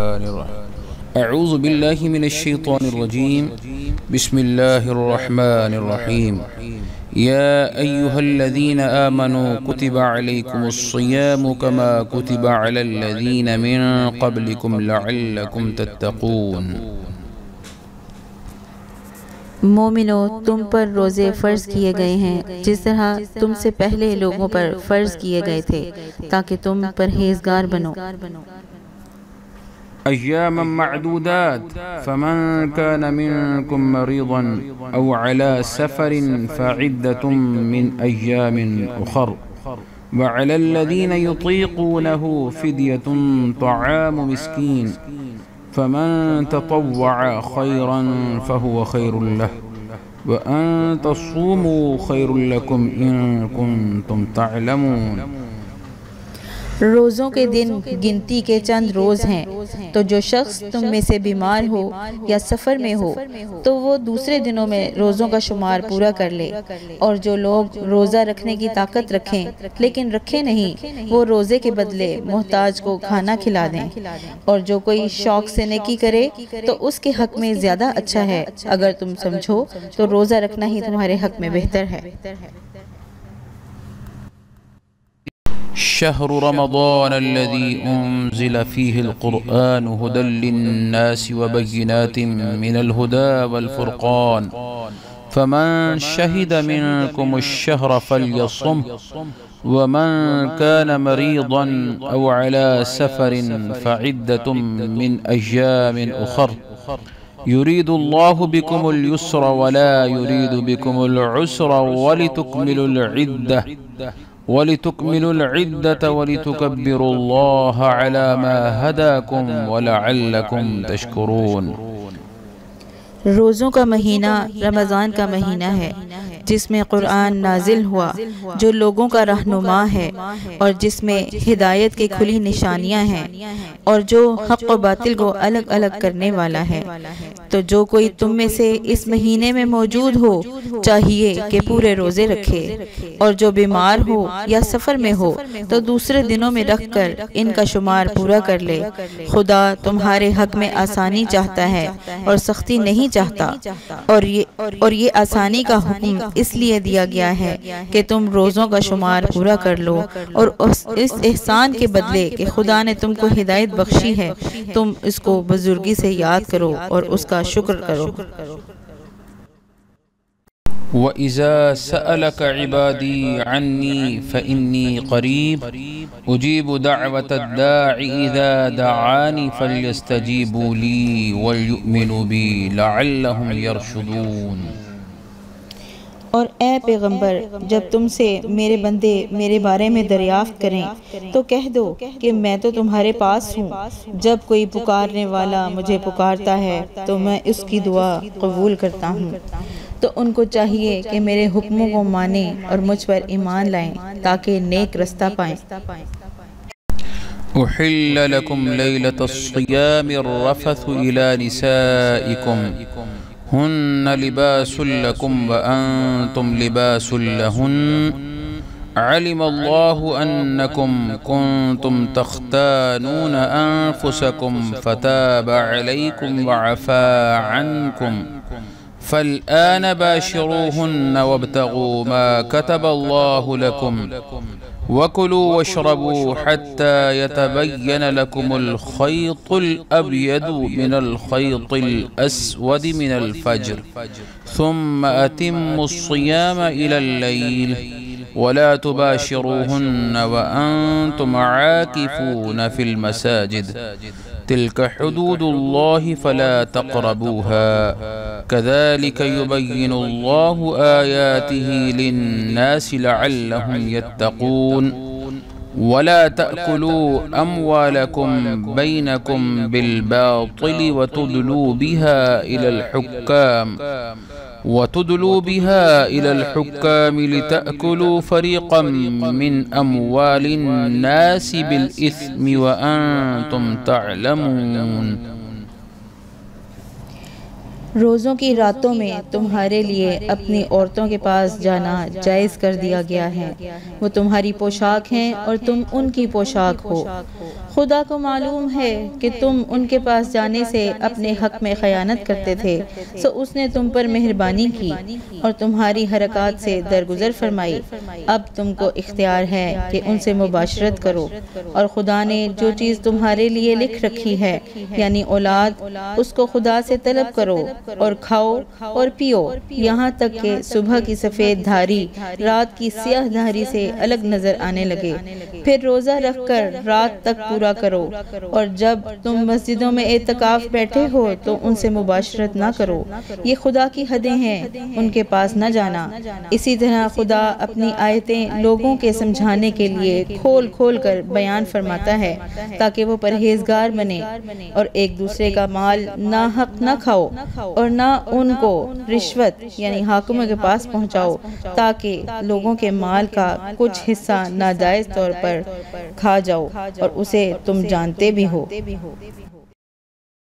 अऊज़ु बिल्लाहि मिनश्शैतानिर्रजीम बिस्मिल्लाहिर्रहमानिर्रहीम या अय्युहल्लज़ीना आमनू कुतिबा अलैकुमुस्सियामु कमा कुतिबा अलल्लज़ीना मिन क़ब्लिकुम लअल्लकुम तत्तक़ून। मोमिनो, तुम पर रोज़े फ़र्ज़ किए गए हैं जिस तरह तुमसे पहले लोगों पर फ़र्ज़ किए गए थे ताकि तुम परहेज़गार बनो। अय्यामन मअदूदात फमन कान मिनकुम मरीदन औ अला सफरिन फइद्दतुम मिन अय्यामिन उखर व अलल्लज़ीना युतीक़ूनहु फ़िद्यतुन तआमु मिस्कीन फमन ततव्वअ खैरन फहुव खैरुल लह व अन तसूमू खैरुल लकुम इन कुंतुम तअलमून। रोज़ों के दिन गिनती के चंद रोज़ हैं, तो जो शख्स तुम में से बीमार हो या सफ़र में हो तो वो दूसरे दिनों में रोज़ों का शुमार पूरा कर ले। और जो लोग रोज़ा रखने की ताकत रखें लेकिन रखे नहीं, वो रोज़े के बदले मोहताज को खाना खिला दें। और जो कोई शौक से नेकी करे तो उसके हक़ में ज़्यादा अच्छा है। अगर तुम समझो तो रोज़ा रखना ही तुम्हारे हक़ में बेहतर है। शहर रमदान الذي أنزل فيه القرآن هدى للناس وبينات من الهدى والفرقان فمن شهد منكم الشهر فليصم ومن كان مريضا أو على سفر فعدة من أيام أخر يريد الله بكم اليسر ولا يريد بكم العسر ولتكملوا العدة ولتكبروا الله على ما هداكم ولعلكم تشكرون। रोज़ों का महीना रमज़ान का महीना है जिसमें कुरान नाजिल हुआ जो लोगों का रहनुमा है और जिसमें हिदायत की खुली निशानियां हैं और जो हक़ व बातिल को अलग अलग करने वाला है। तो जो कोई तुम में से इस महीने में मौजूद हो चाहिए कि पूरे रोज़े रखे। और जो बीमार हो या सफ़र में हो तो दूसरे दिनों में रख कर इनका शुमार पूरा कर ले। खुदा तुम्हारे हक़ में आसानी चाहता है और सख्ती नहीं चाहता। और ये आसानी का हुक्म इसलिए दिया गया है कि तुम रोज़ों का शुमार पूरा कर लो और इस एहसान के बदले कि खुदा ने तुमको हिदायत बख्शी है तुम इसको बुजुर्गी से याद करो और उसका शुक्र करो। وإذا سألك عبادي عني فإني قريب أجيب دعوة الداعي إذا دعاني فليستجيبوا لي وليؤمنوا بي لعلهم يرشدون। और ऐ पैगंबर, जब तुमसे मेरे बंदे मेरे बारे में दरियाफ्त करें तो कह दो कि मैं तो तुम्हारे पास हूँ। जब कोई पुकारने वाला मुझे पुकारता है तो मैं उसकी दुआ कबूल करता हूँ। तो उनको चाहिए कि मेरे हुक्मों को माने और मुझ पर ईमान लाएं ताकि नेक रास्ता पाएं। أحل لكم ليلة الصيام الرفث إلى نسائكم هن لباس لكم وأنتم لباس لهن علم الله أنكم كنتم تختانون أنفسكم فتاب عليكم وعفى عنكم فالآن باشروهن وابتغوا ما كتب الله لكم وكلوا واشربوا حتى يتبين لكم الخيط الأبيض من الخيط الأسود من الفجر ثم أتموا الصيام إلى الليل ولا تباشروهن وأنتم عاكفون في المساجد تلك حدود الله فلا تقربوها كذلك يبين الله آياته للناس لعلهم يتقون ولا تأكلوا أموالكم بينكم بالباطل وتدلوا بها إلى الحكام لتأكلوا فريقا من أموال الناس بالإثم وأنتم تعلمون। रोज़ों की रातों में तुम्हारे लिए अपनी औरतों के पास जाना जायज़ कर दिया गया है। वो तुम्हारी पोशाक हैं और तुम उनकी पोशाक हो। खुदा को मालूम है कि तुम उनके पास जाने से अपने हक में खयानत करते थे, सो उसने तुम पर मेहरबानी की और तुम्हारी हरकत से दरगुजर फरमाई। अब तुमको इख्तियार है कि उनसे मुबाशरत करो, और खुदा ने जो चीज़ तुम्हारे लिए लिख रखी है यानी औलाद, उसको खुदा से तलब करो और खाओ और पियो, यहाँ तक कि सुबह की सफ़ेद धारी रात की स्याह धारी से अलग नज़र आने लगे। फिर रोज़ा रखकर रात तक पूरा करो, और जब तुम मस्जिदों में एतकाफ बैठे हो तो उनसे मुबाशरत ना करो। ये खुदा की हदें हैं, उनके पास न जाना। इसी तरह खुदा अपनी आयतें लोगों के समझाने के लिए खोल खोल कर बयान फरमाता है ताकि वो परहेजगार बने, और एक दूसरे का माल ना हक न खाओ और ना उनको रिश्वत यानी हाकिमों के पास पहुंचाओ, ताकि लोगों के माल का कुछ हिस्सा नाजायज तौर पर खा जाओ और उसे तुम जानते भी हो।